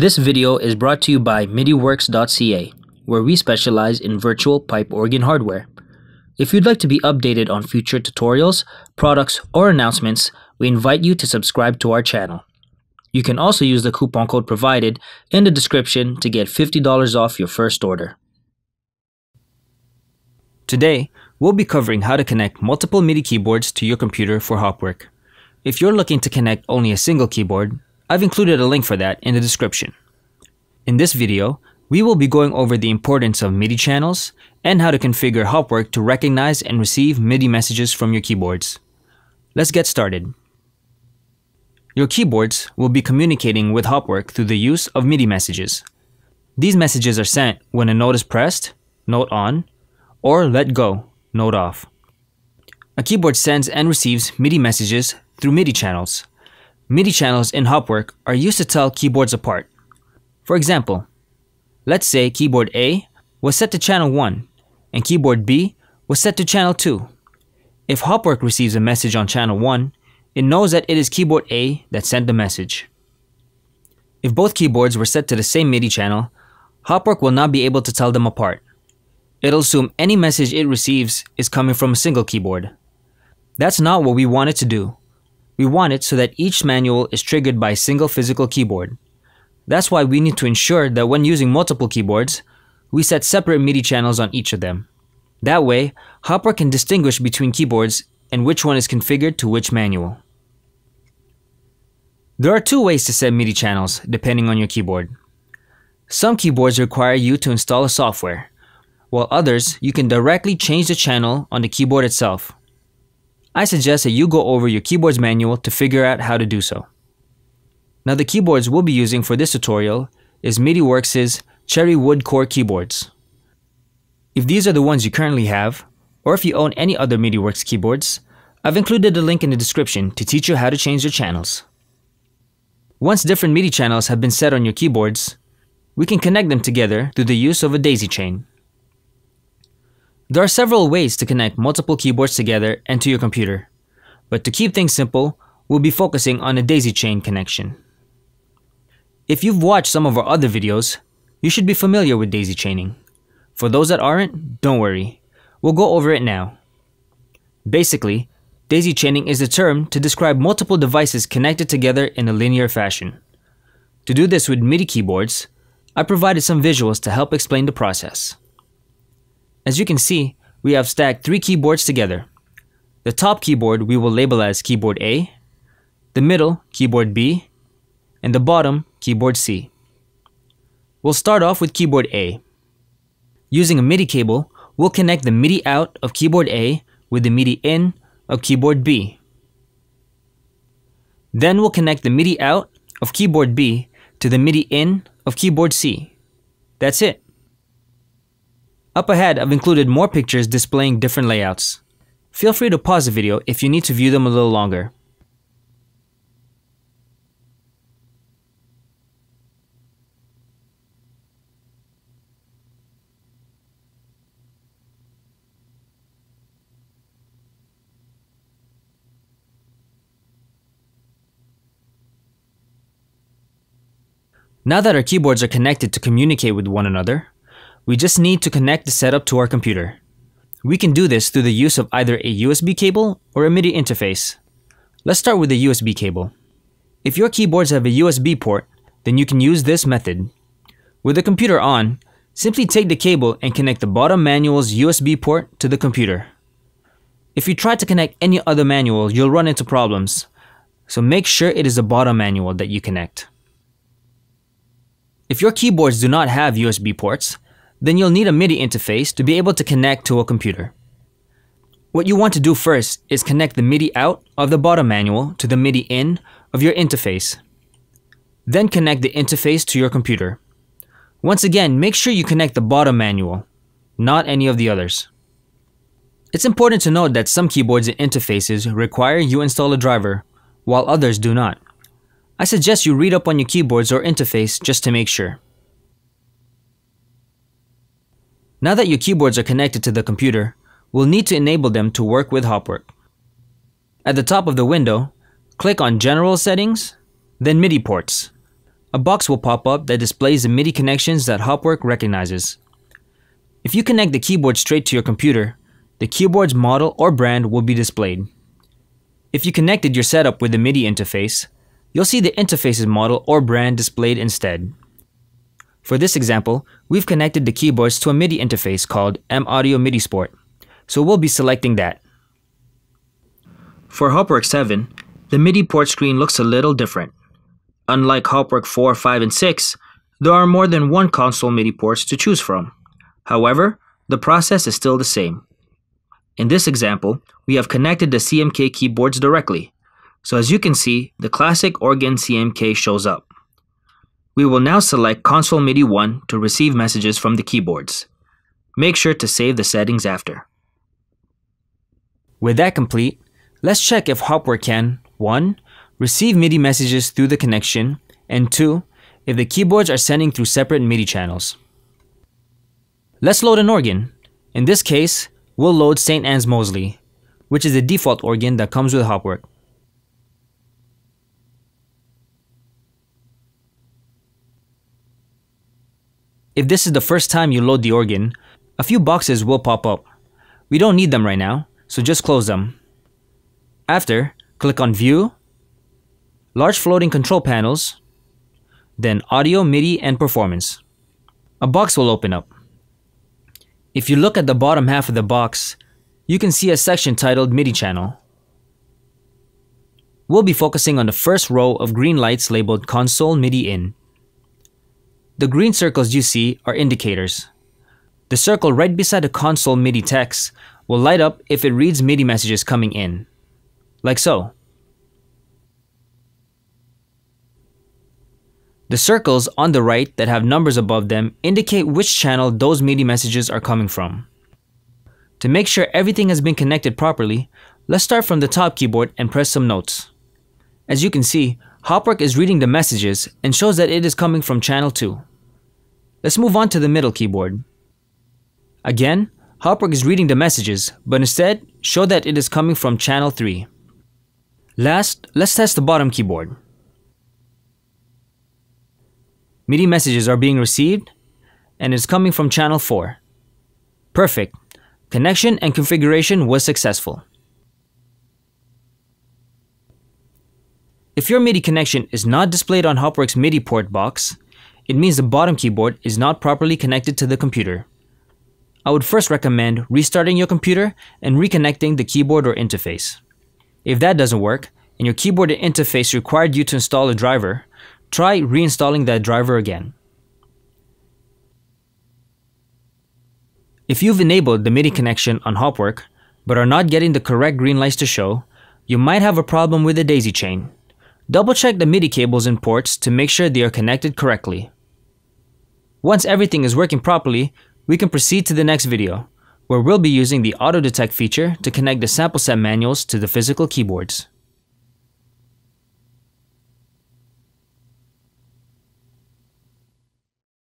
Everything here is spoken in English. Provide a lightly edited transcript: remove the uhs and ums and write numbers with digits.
This video is brought to you by MIDIWorks.ca, where we specialize in virtual pipe organ hardware. If you'd like to be updated on future tutorials, products, or announcements, we invite you to subscribe to our channel. You can also use the coupon code provided in the description to get $50 off your first order. Today, we'll be covering how to connect multiple MIDI keyboards to your computer for Hauptwerk. If you're looking to connect only a single keyboard, I've included a link for that in the description. In this video, we will be going over the importance of MIDI channels and how to configure Hauptwerk to recognize and receive MIDI messages from your keyboards. Let's get started. Your keyboards will be communicating with Hauptwerk through the use of MIDI messages. These messages are sent when a note is pressed, note on, or let go, note off. A keyboard sends and receives MIDI messages through MIDI channels. MIDI channels in Hauptwerk are used to tell keyboards apart. For example, let's say keyboard A was set to channel 1 and keyboard B was set to channel 2. If Hauptwerk receives a message on channel 1, it knows that it is keyboard A that sent the message. If both keyboards were set to the same MIDI channel, Hauptwerk will not be able to tell them apart. It'll assume any message it receives is coming from a single keyboard. That's not what we want it to do. We want it so that each manual is triggered by a single physical keyboard. That's why we need to ensure that when using multiple keyboards, we set separate MIDI channels on each of them. That way, Hauptwerk can distinguish between keyboards and which one is configured to which manual. There are two ways to set MIDI channels, depending on your keyboard. Some keyboards require you to install a software, while others, you can directly change the channel on the keyboard itself. I suggest that you go over your keyboard's manual to figure out how to do so. Now the keyboards we'll be using for this tutorial is MIDIWorks' Cherry Wood Core Keyboards. If these are the ones you currently have, or if you own any other MIDIWorks keyboards, I've included a link in the description to teach you how to change your channels. Once different MIDI channels have been set on your keyboards, we can connect them together through the use of a daisy chain. There are several ways to connect multiple keyboards together and to your computer, but to keep things simple, we'll be focusing on a daisy chain connection. If you've watched some of our other videos, you should be familiar with daisy chaining. For those that aren't, don't worry. We'll go over it now. Basically, daisy chaining is a term to describe multiple devices connected together in a linear fashion. To do this with MIDI keyboards, I provided some visuals to help explain the process. As you can see, we have stacked three keyboards together. The top keyboard we will label as keyboard A, the middle, keyboard B, and the bottom, keyboard C. We'll start off with keyboard A. Using a MIDI cable, we'll connect the MIDI out of keyboard A with the MIDI in of keyboard B. Then we'll connect the MIDI out of keyboard B to the MIDI in of keyboard C. That's it. Up ahead, I've included more pictures displaying different layouts. Feel free to pause the video if you need to view them a little longer. Now that our keyboards are connected to communicate with one another, we just need to connect the setup to our computer. We can do this through the use of either a USB cable or a MIDI interface. Let's start with the USB cable. If your keyboards have a USB port, then you can use this method. With the computer on, simply take the cable and connect the bottom manual's USB port to the computer. If you try to connect any other manual, you'll run into problems, so make sure it is the bottom manual that you connect. If your keyboards do not have USB ports, then you'll need a MIDI interface to be able to connect to a computer. What you want to do first is connect the MIDI out of the bottom manual to the MIDI in of your interface. Then connect the interface to your computer. Once again, make sure you connect the bottom manual, not any of the others. It's important to note that some keyboards and interfaces require you install a driver, while others do not. I suggest you read up on your keyboards or interface just to make sure. Now that your keyboards are connected to the computer, we'll need to enable them to work with Hauptwerk. At the top of the window, click on General Settings, then MIDI Ports. A box will pop up that displays the MIDI connections that Hauptwerk recognizes. If you connect the keyboard straight to your computer, the keyboard's model or brand will be displayed. If you connected your setup with the MIDI interface, you'll see the interface's model or brand displayed instead. For this example, we've connected the keyboards to a MIDI interface called M-Audio MIDI Sport, so we'll be selecting that. For Hauptwerk 7, the MIDI port screen looks a little different. Unlike Hauptwerk 4, 5, and 6, there are more than one console MIDI ports to choose from. However, the process is still the same. In this example, we have connected the CMK keyboards directly, so as you can see, the classic organ CMK shows up. We will now select Console MIDI 1 to receive messages from the keyboards. Make sure to save the settings after. With that complete, let's check if Hauptwerk can 1. Receive MIDI messages through the connection, and 2. If the keyboards are sending through separate MIDI channels. Let's load an organ. In this case, we'll load St. Anne's Mosley, which is the default organ that comes with Hauptwerk. If this is the first time you load the organ, a few boxes will pop up. We don't need them right now, so just close them. After, click on View, Large Floating Control Panels, then Audio, MIDI, and Performance. A box will open up. If you look at the bottom half of the box, you can see a section titled MIDI Channel. We'll be focusing on the first row of green lights labeled Console MIDI In. The green circles you see are indicators. The circle right beside the console MIDI text will light up if it reads MIDI messages coming in, like so. The circles on the right that have numbers above them indicate which channel those MIDI messages are coming from. To make sure everything has been connected properly, let's start from the top keyboard and press some notes. As you can see, Hauptwerk is reading the messages and shows that it is coming from channel 2. Let's move on to the middle keyboard. Again, Hauptwerk is reading the messages, but instead, show that it is coming from channel 3. Last, let's test the bottom keyboard. MIDI messages are being received, and it's coming from channel 4. Perfect. Connection and configuration was successful. If your MIDI connection is not displayed on Hauptwerk's MIDI port box, it means the bottom keyboard is not properly connected to the computer. I would first recommend restarting your computer and reconnecting the keyboard or interface. If that doesn't work, and your keyboard or interface required you to install a driver, try reinstalling that driver again. If you've enabled the MIDI connection on Hauptwerk, but are not getting the correct green lights to show, you might have a problem with the daisy chain. Double check the MIDI cables and ports to make sure they are connected correctly. Once everything is working properly, we can proceed to the next video, where we'll be using the auto detect feature to connect the sample set manuals to the physical keyboards.